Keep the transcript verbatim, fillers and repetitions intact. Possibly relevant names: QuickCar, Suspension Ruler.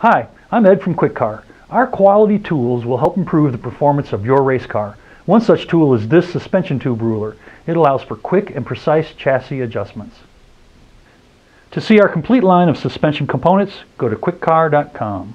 Hi, I'm Ed from QuickCar. Our quality tools will help improve the performance of your race car. One such tool is this suspension tube ruler. It allows for quick and precise chassis adjustments. To see our complete line of suspension components, go to quick car dot com.